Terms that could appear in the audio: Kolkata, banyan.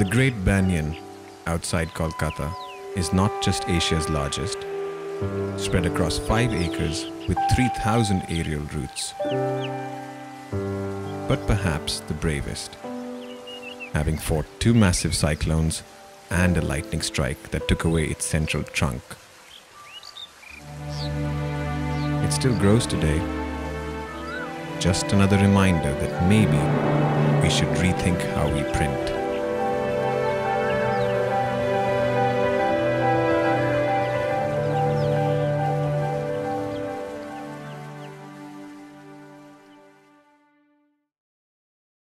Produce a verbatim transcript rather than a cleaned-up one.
The Great Banyan outside Kolkata is not just Asia's largest, spread across five acres with three thousand aerial routes, but perhaps the bravest, having fought two massive cyclones and a lightning strike that took away its central trunk. It still grows today. Just another reminder that maybe we should rethink how we print.